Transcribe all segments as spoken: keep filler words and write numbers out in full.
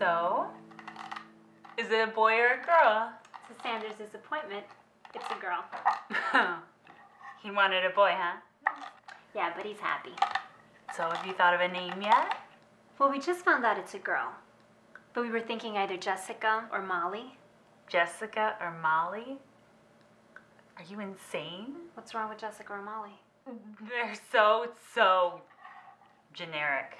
So, is it a boy or a girl? To Sander's disappointment, it's a girl. He wanted a boy, huh? Yeah, but he's happy. So have you thought of a name yet? Well, we just found out it's a girl. But we were thinking either Jessica or Molly. Jessica or Molly? Are you insane? What's wrong with Jessica or Molly? They're so, so generic.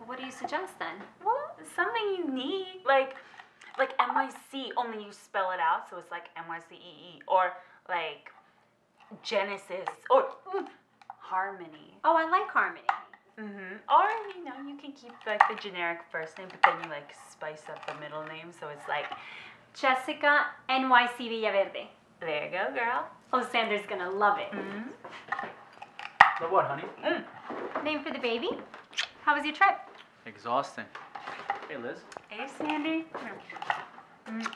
Well, what do you suggest then? Well, something unique. Like, like M Y C, only you spell it out, so it's like M Y C E E. Or like Genesis. Or mm, Harmony. Oh, I like Harmony. Mm-hmm. Or, you know, you can keep like the generic first name, but then you like spice up the middle name, so it's like Jessica N Y C Villaverde. There you go, girl. Oh, Sander's gonna love it. Mm-hmm. But what, honey? Mm. Name for the baby? How was your trip? Exhausting. Hey, Liz. Hey, Sander. Mm.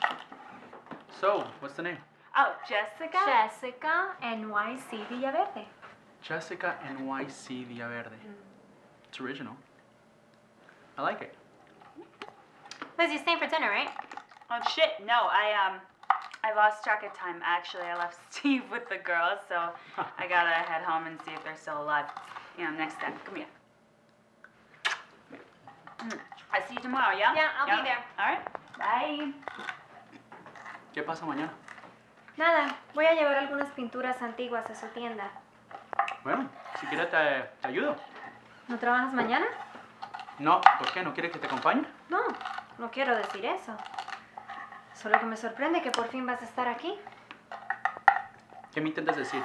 So, what's the name? Oh, Jessica. Jessica N Y C Villaverde. Jessica N Y C Villaverde. Mm. It's original. I like it. Liz, you're staying for dinner, right? Oh, shit, no. I, um... I lost track of time, actually. I left Steve with the girls, so I gotta head home and see if they're still alive. You know, next time. Come here. Mm. I'll see you tomorrow, yeah? Yeah, I'll yeah? be there. All right. Bye. ¿Qué pasa mañana? Nada. Voy a llevar algunas pinturas antiguas a su tienda. Bueno, si quieres te, te ayudo. ¿No trabajas mañana? No. ¿Por qué? ¿No quieres que te acompañe? No, no quiero decir eso. Solo que me sorprende que por fin vas a estar aquí. ¿Qué me intentas decir?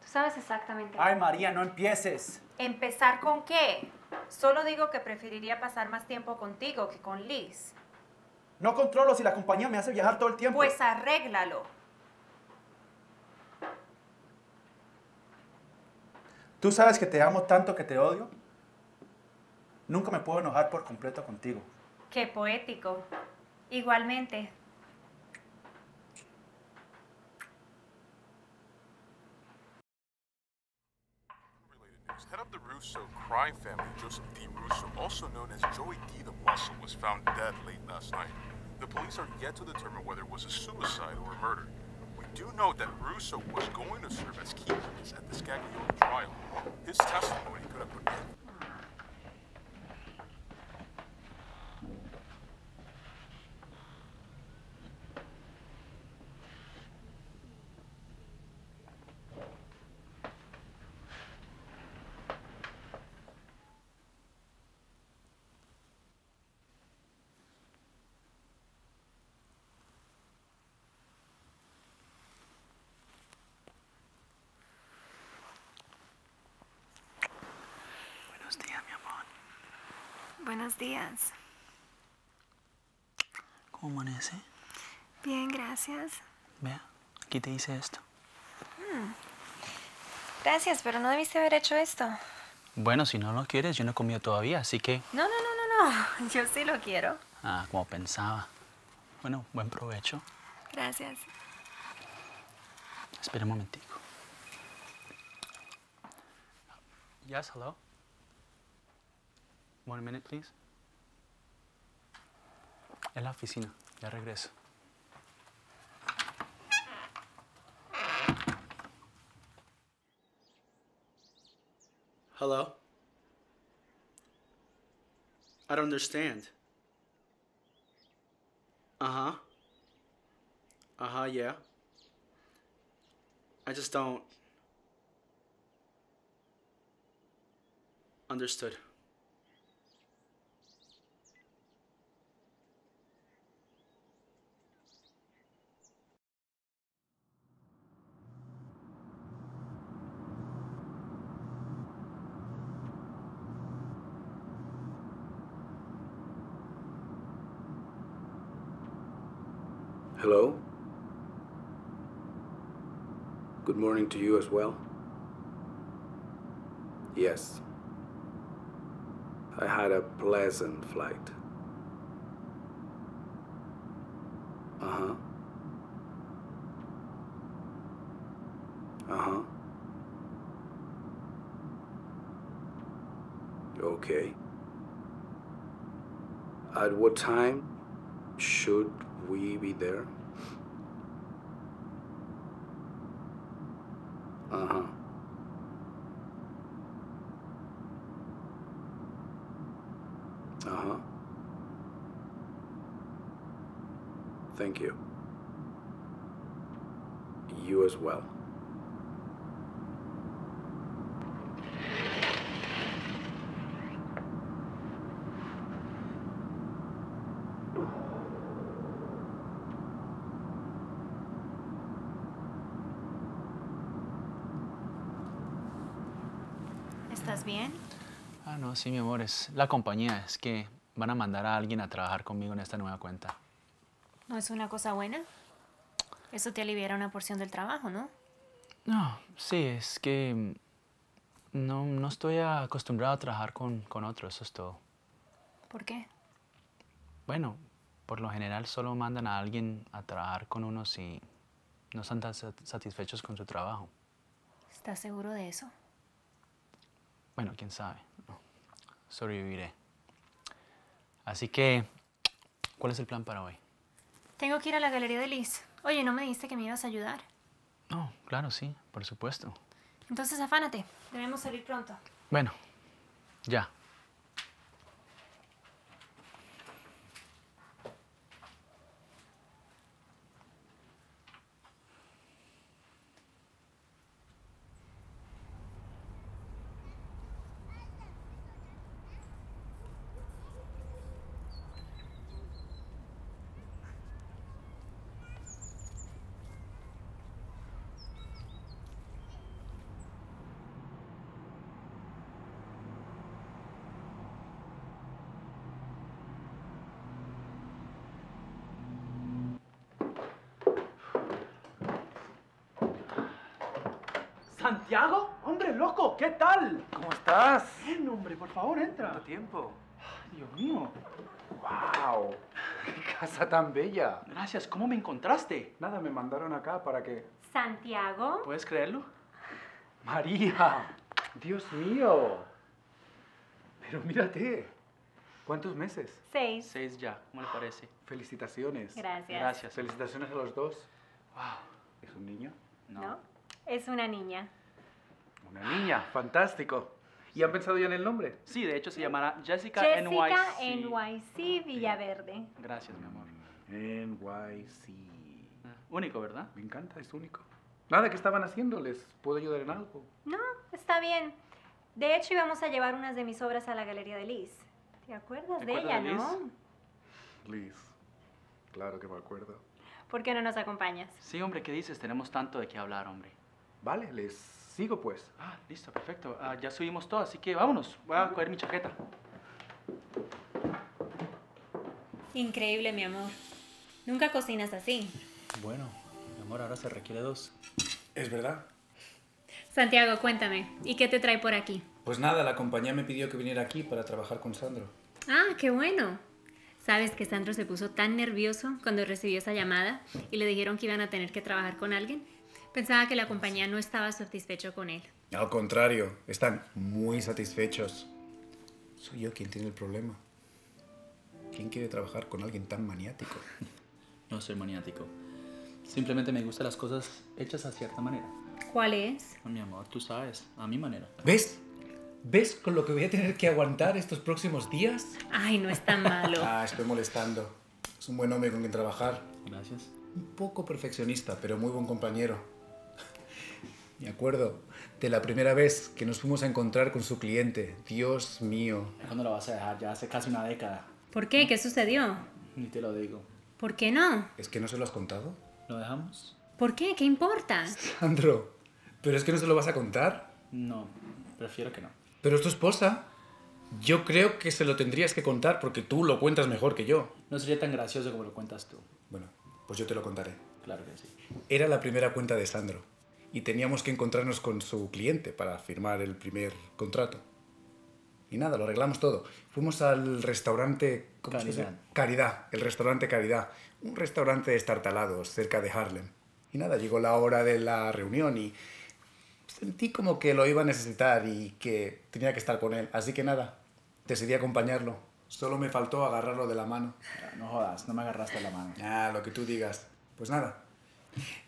Tú sabes exactamente. Ay, María, no empieces. ¿Empezar con qué? Solo digo que preferiría pasar más tiempo contigo que con Liz. No controlo si la compañía me hace viajar todo el tiempo. Pues arréglalo. Tú sabes que te amo tanto que te odio. Nunca me puedo enojar por completo contigo. Qué poético. Igualmente. Head of the Russo crime family, Joseph D. Russo, also known as Joey D. The Muscle, was found dead late last night. The police are yet to determine whether it was a suicide or a murder. We do know that Russo was going to serve as key witness at the Scaglio trial. His testimony could have put Buenos días, mi amor. Buenos días. ¿Cómo amanece? Bien, gracias. Vea, aquí te hice esto. Mm. Gracias, pero no debiste haber hecho esto. Bueno, si no lo quieres, yo no he comido todavía, así que... No, no, no, no, no. Yo sí lo quiero. Ah, como pensaba. Bueno, buen provecho. Gracias. Espera un momentico. Yes, hello? One minute, please. En la oficina. Ya regreso. Hello? I don't understand. Uh-huh. Uh-huh, yeah. I just don't... Understood. Hello? Good morning to you as well. Yes. I had a pleasant flight. Uh-huh. Uh-huh. Okay. At what time should we be there? Uh-huh. Uh-huh. Thank you. You as well. ¿Estás bien? Ah, no, sí, mi amor, es la compañía. Es que van a mandar a alguien a trabajar conmigo en esta nueva cuenta. ¿No es una cosa buena? Eso te aliviará una porción del trabajo, ¿no? No, sí, es que no, no estoy acostumbrado a trabajar con, con otros, eso es todo. ¿Por qué? Bueno, por lo general solo mandan a alguien a trabajar con uno si no están tan satisfechos con su trabajo. ¿Estás seguro de eso? Bueno, quién sabe. Sobreviviré. Así que, ¿cuál es el plan para hoy? Tengo que ir a la galería de Liz. Oye, ¿no me dijiste que me ibas a ayudar? No, claro, sí, por supuesto. Entonces, afánate. Debemos salir pronto. Bueno, ya. ¿Santiago? Hombre, loco, ¿qué tal? ¿Cómo estás? Bien, hombre, por favor, entra. ¿Cuánto tiempo? Ay, Dios mío. ¡Wow! ¡Qué casa tan bella! Gracias, ¿cómo me encontraste? Nada, me mandaron acá para que... ¿Santiago? ¿Puedes creerlo? ¡María! ¡Dios mío! Pero mírate. ¿Cuántos meses? Seis. Seis ya, ¿cómo le parece? Felicitaciones. Gracias. Gracias. Felicitaciones a los dos. Wow. ¿Es un niño? No. ¿No? Es una niña. Una niña, fantástico. ¿Y han pensado ya en el nombre? Sí, de hecho se llamará Jessica, Jessica N Y C. N Y C Villaverde. Gracias, mi amor. N Y C. Único, ¿verdad? Me encanta, es único. Nada, ¿qué estaban haciendo? ¿Les puedo ayudar en algo? No, está bien. De hecho, íbamos a llevar unas de mis obras a la galería de Liz. ¿Te acuerdas de ella, no? Liz. Claro que me acuerdo. ¿Por qué no nos acompañas? Sí, hombre, ¿qué dices? Tenemos tanto de qué hablar, hombre. Vale, les sigo, pues. Ah, listo, perfecto. Ah, ya subimos todo, así que vámonos. Voy a coger mi chaqueta. Increíble, mi amor. Nunca cocinas así. Bueno, mi amor, ahora se requiere dos. Es verdad. Santiago, cuéntame, ¿y qué te trae por aquí? Pues nada, la compañía me pidió que viniera aquí para trabajar con Sandro. Ah, qué bueno. ¿Sabes que Sandro se puso tan nervioso cuando recibió esa llamada y le dijeron que iban a tener que trabajar con alguien? Pensaba que la compañía no estaba satisfecho con él. Al contrario, están muy satisfechos. Soy yo quien tiene el problema. ¿Quién quiere trabajar con alguien tan maniático? No soy maniático. Simplemente me gustan las cosas hechas a cierta manera. ¿Cuál es? Oh, mi amor, tú sabes, a mi manera. ¿Ves? ¿Ves con lo que voy a tener que aguantar estos próximos días? Ay, no es tan malo. Ah, estoy molestando. Es un buen hombre con quien trabajar. Gracias. Un poco perfeccionista, pero muy buen compañero. Me acuerdo de la primera vez que nos fuimos a encontrar con su cliente. Dios mío. ¿Cuándo la vas a dejar? Ya hace casi una década. ¿Por qué? ¿Qué sucedió? Ni te lo digo. ¿Por qué no? ¿Es que no se lo has contado? ¿Lo dejamos? ¿Por qué? ¿Qué importa? Sandro, ¿pero es que no se lo vas a contar? No, prefiero que no. Pero es tu esposa. Yo creo que se lo tendrías que contar porque tú lo cuentas mejor que yo. No sería tan gracioso como lo cuentas tú. Bueno, pues yo te lo contaré. Claro que sí. Era la primera cuenta de Sandro. Y teníamos que encontrarnos con su cliente para firmar el primer contrato. Y nada, lo arreglamos todo. Fuimos al restaurante... ¿cómo Caridad. Se dice? Caridad, el restaurante Caridad. Un restaurante de estartalados, cerca de Harlem. Y nada, llegó la hora de la reunión y sentí como que lo iba a necesitar y que tenía que estar con él. Así que nada, decidí acompañarlo. Solo me faltó agarrarlo de la mano. No jodas, no me agarraste de la mano. Ah, lo que tú digas. Pues nada.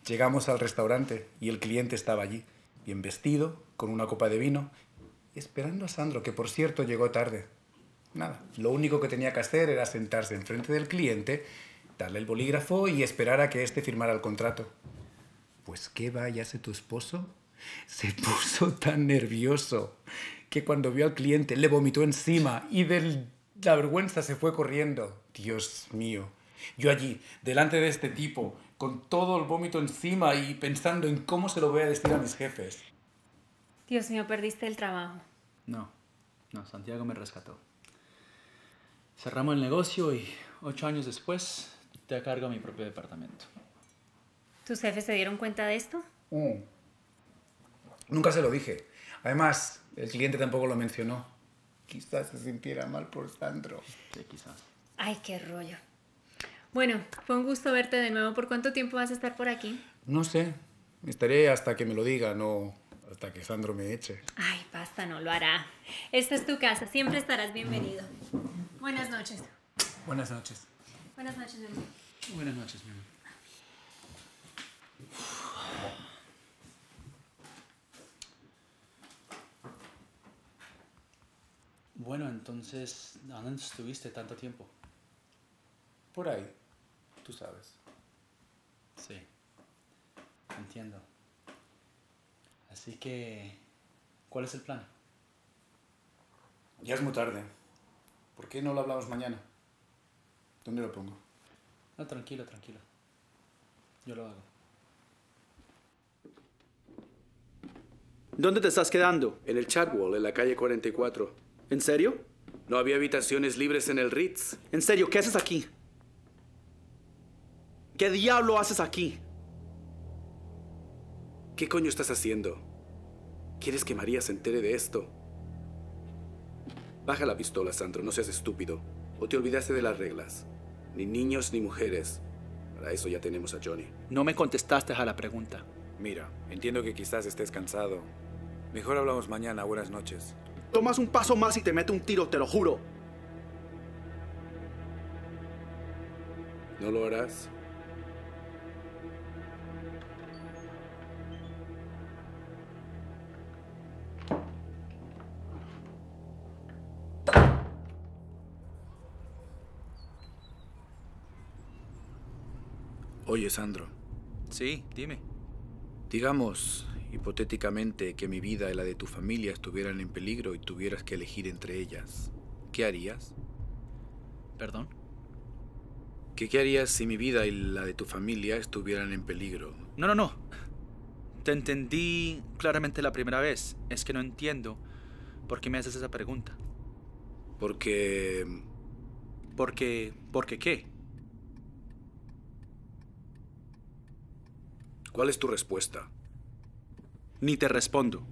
Llegamos al restaurante y el cliente estaba allí, bien vestido, con una copa de vino, esperando a Sandro, que por cierto llegó tarde. Nada, lo único que tenía que hacer era sentarse enfrente del cliente, darle el bolígrafo y esperar a que éste firmara el contrato. Pues qué va, ya sé tu esposo. Se puso tan nervioso que cuando vio al cliente le vomitó encima y de la vergüenza se fue corriendo. Dios mío. Yo allí, delante de este tipo, con todo el vómito encima y pensando en cómo se lo voy a decir a mis jefes. Dios mío, perdiste el trabajo. No, no, Santiago me rescató. Cerramos el negocio y ocho años después te cargo a mi propio departamento. ¿Tus jefes se dieron cuenta de esto? Mm. Nunca se lo dije. Además, el cliente tampoco lo mencionó. Quizás se sintiera mal por Sandro. Sí, quizás. Ay, qué rollo. Bueno, fue un gusto verte de nuevo. ¿Por cuánto tiempo vas a estar por aquí? No sé. Estaré hasta que me lo diga, no hasta que Sandro me eche. Ay, basta, no lo hará. Esta es tu casa. Siempre estarás bienvenido. Mm. Buenas noches. Buenas noches. Buenas noches, mi amor. Buenas noches, mi amor. Bueno, entonces, ¿dónde estuviste tanto tiempo? Por ahí, tú sabes. Sí, entiendo. Así que, ¿cuál es el plan? Ya es muy tarde. ¿Por qué no lo hablamos mañana? ¿Dónde lo pongo? No, tranquilo, tranquilo. Yo lo hago. ¿Dónde te estás quedando? En el Chatwall, en la calle cuarenta y cuatro. ¿En serio? No había habitaciones libres en el Ritz. En serio, ¿qué haces aquí? ¿Qué diablo haces aquí? ¿Qué coño estás haciendo? ¿Quieres que María se entere de esto? Baja la pistola, Sandro, no seas estúpido. O te olvidaste de las reglas. Ni niños ni mujeres. Para eso ya tenemos a Johnny. No me contestaste a la pregunta. Mira, entiendo que quizás estés cansado. Mejor hablamos mañana. Buenas noches. Tomas un paso más y te mete un tiro, te lo juro. ¿No lo harás? Oye, Sandro. Sí, dime. Digamos, hipotéticamente, que mi vida y la de tu familia estuvieran en peligro y tuvieras que elegir entre ellas, ¿qué harías? ¿Perdón? ¿Qué, qué harías si mi vida y la de tu familia estuvieran en peligro? No, no, no. Te entendí claramente la primera vez. Es que no entiendo por qué me haces esa pregunta. Porque... Porque... ¿Porque qué? ¿Cuál es tu respuesta? Ni te respondo.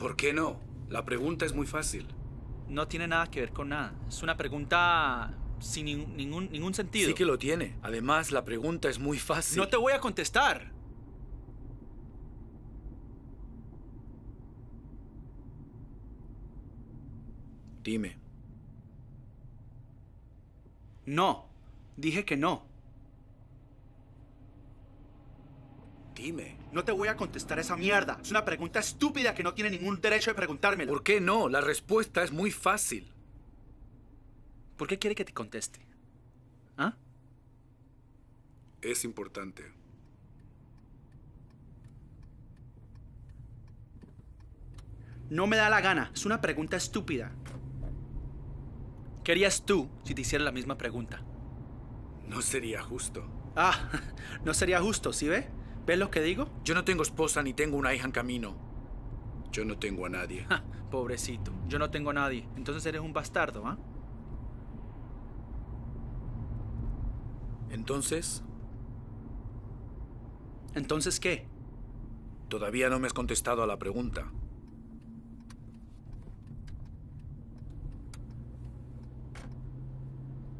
¿Por qué no? La pregunta es muy fácil. No tiene nada que ver con nada. Es una pregunta sin ni ningún, ningún sentido. Sí que lo tiene. Además, la pregunta es muy fácil. ¡No te voy a contestar! Dime. No. Dije que no. Dime. No te voy a contestar esa mierda. Es una pregunta estúpida que no tiene ningún derecho de preguntármela. ¿Por qué no? La respuesta es muy fácil. ¿Por qué quiere que te conteste? ¿Ah? Es importante. No me da la gana. Es una pregunta estúpida. ¿Qué harías tú si te hiciera la misma pregunta? No sería justo. Ah, no sería justo, ¿sí ve? ¿Ves lo que digo? Yo no tengo esposa ni tengo una hija en camino. Yo no tengo a nadie. Ja, pobrecito, yo no tengo a nadie. Entonces eres un bastardo, ¿ah? ¿eh? ¿Entonces? ¿Entonces qué? Todavía no me has contestado a la pregunta.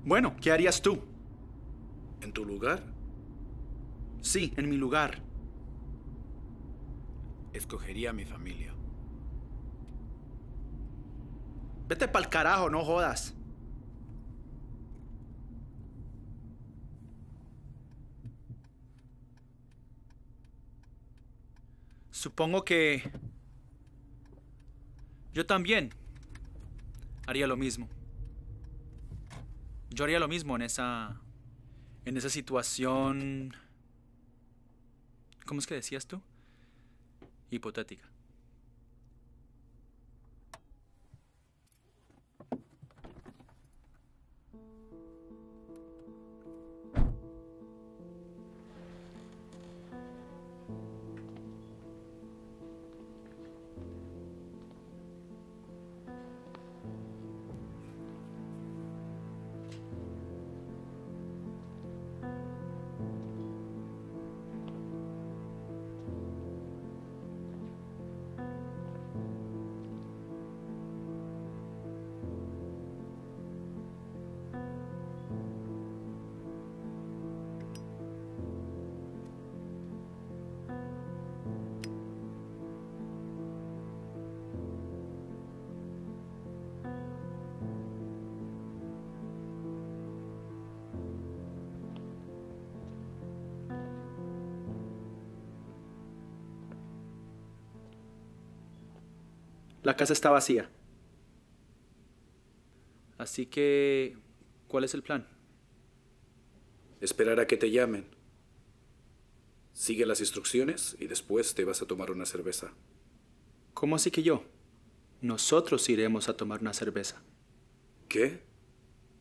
Bueno, ¿qué harías tú? ¿En tu lugar? Sí, en mi lugar. Escogería a mi familia. Vete pa'l carajo, no jodas. Supongo que yo también haría lo mismo. Yo haría lo mismo en esa, en esa situación. ¿Cómo es que decías tú? Hipotética. La casa está vacía. Así que, ¿cuál es el plan? Esperar a que te llamen. Sigue las instrucciones y después te vas a tomar una cerveza. ¿Cómo así que yo? Nosotros iremos a tomar una cerveza. ¿Qué?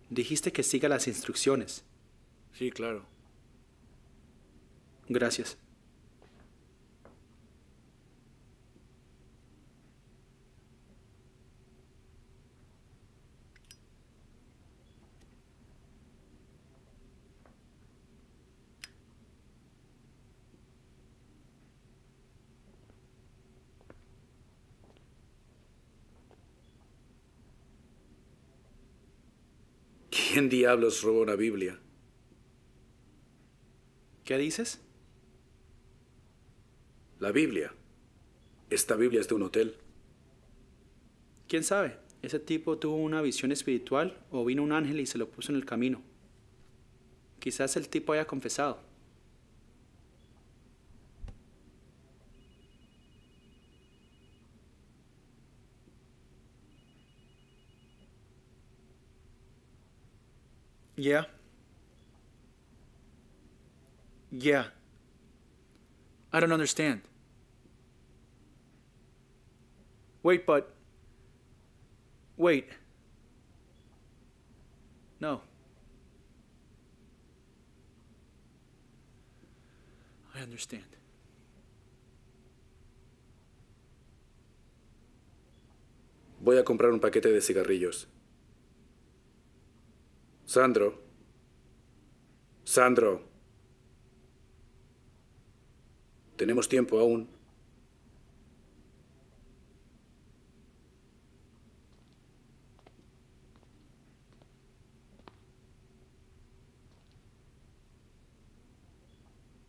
Dijiste que siga las instrucciones. Sí, claro. Gracias. ¿Quién diablos robó una Biblia? ¿Qué dices? La Biblia. Esta Biblia es de un hotel. ¿Quién sabe? Ese tipo tuvo una visión espiritual o vino un ángel y se lo puso en el camino. Quizás el tipo haya confesado. Yeah. Yeah. I don't understand. Wait, but... Wait. No. I understand. Voy a comprar un paquete de cigarrillos. Sandro. Sandro. Tenemos tiempo aún.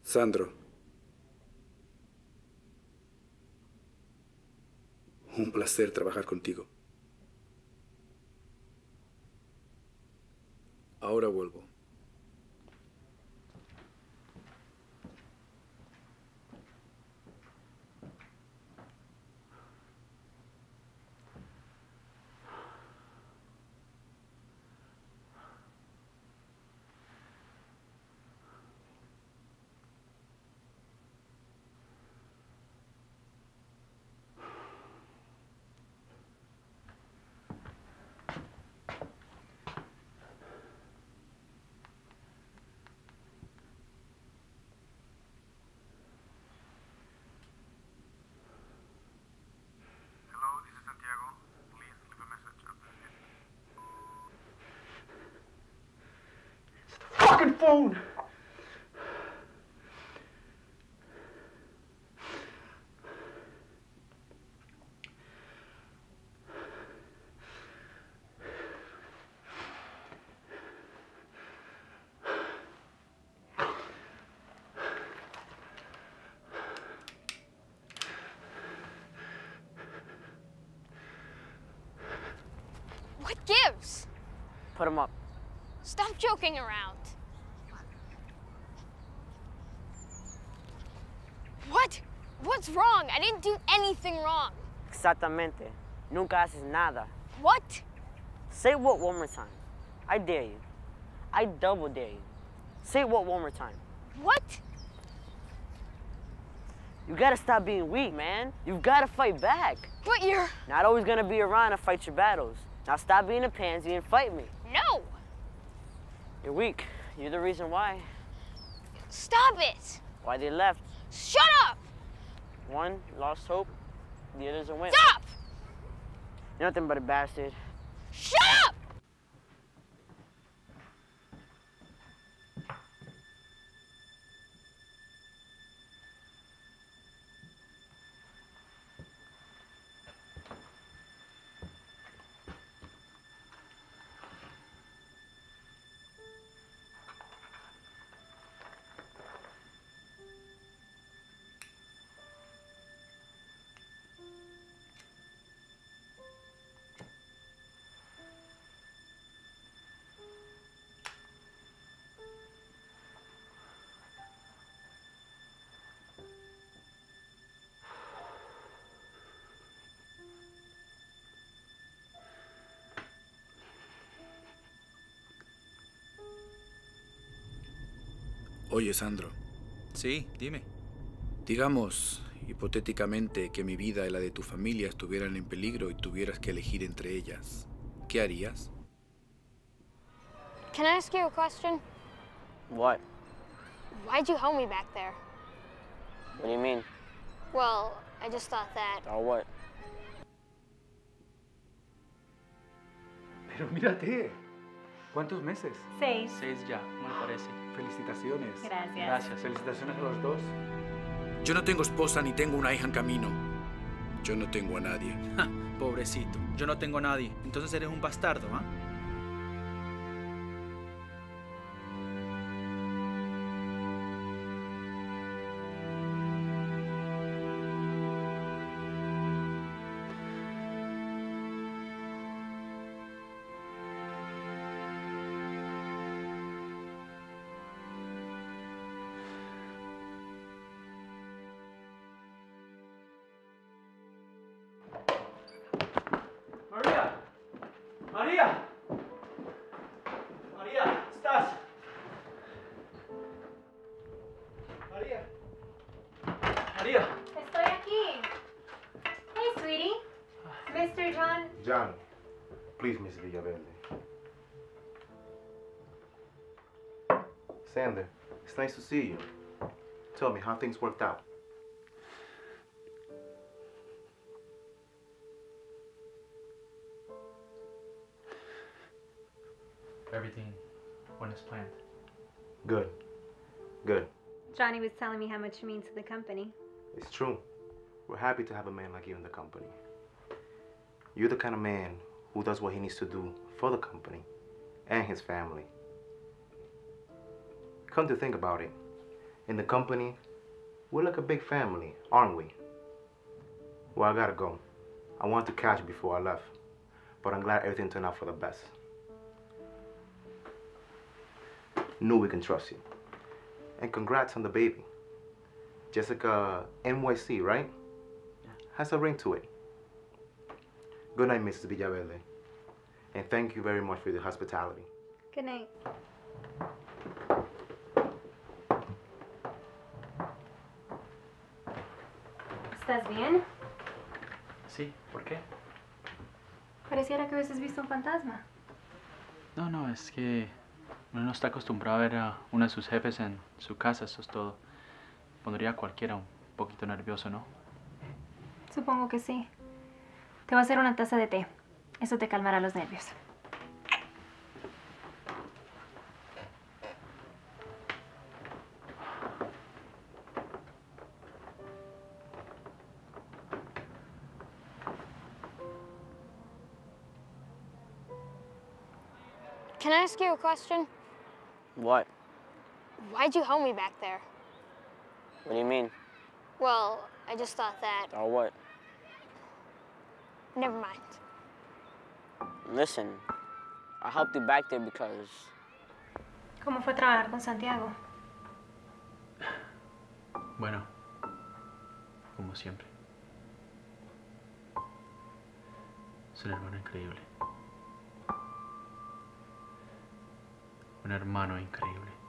Sandro. Un placer trabajar contigo. Ahora vuelvo. Phone. What gives? Put him up. Stop joking around. What? What? What's wrong? I didn't do anything wrong. Exactamente. Nunca haces nada. What? Say what one more time. I dare you. I double dare you. Say what one more time. What? You gotta stop being weak, man. You've gotta fight back. But you're not always gonna be around to fight your battles. Now stop being a pansy and fight me. No! You're weak. You're the reason why. Stop it! Why they left. Shut up! One lost hope, the other's a win. Stop! You're nothing but a bastard. Shut up! Oye, Sandro. Sí, dime. Digamos, hipotéticamente, que mi vida y la de tu familia estuvieran en peligro y tuvieras que elegir entre ellas. ¿Qué harías? Can I ask you a question? What? Why'd you hold me back there? What do you mean? Well, I just thought that. Or what? Pero mírate. ¿Cuántos meses? Seis. Seis ya, me parece. Felicitaciones. Gracias. Gracias. Felicitaciones a los dos. Yo no tengo esposa ni tengo una hija en camino. Yo no tengo a nadie. Ja, pobrecito. Yo no tengo a nadie. Entonces eres un bastardo, ¿ah? ¿eh? Please, Miss Villaverde. Sander, it's nice to see you. Tell me how things worked out. Everything went as planned. Good. Good. Johnny was telling me how much you mean to the company. It's true. We're happy to have a man like you in the company. You're the kind of man who does what he needs to do for the company and his family. Come to think about it, in the company, we're like a big family, aren't we? Well, I gotta go. I wanted to catch before I left, but I'm glad everything turned out for the best. Knew we can trust you. And congrats on the baby. Jessica N Y C, right? Yeah. Has a ring to it. Good night, Missus Villaverde, and thank you very much for the hospitality. Good night. ¿Estás bien? Sí, ¿por qué? Pareciera que hubieses visto un fantasma. No, no, es que uno no está acostumbrado a ver a uno de sus jefes en su casa, eso es todo. Pondría a cualquiera un poquito nervioso, ¿no? Supongo que sí. Te voy a hacer una taza de té. Eso te calmará los nervios. Can I ask you a question? What? Why'd you hold me back there? What do you mean? Well, I just thought that. Or what? Never mind. Listen, I helped you back there because... ¿Cómo fue trabajar con Santiago? Bueno, como siempre. Es un hermano increíble. Un hermano increíble.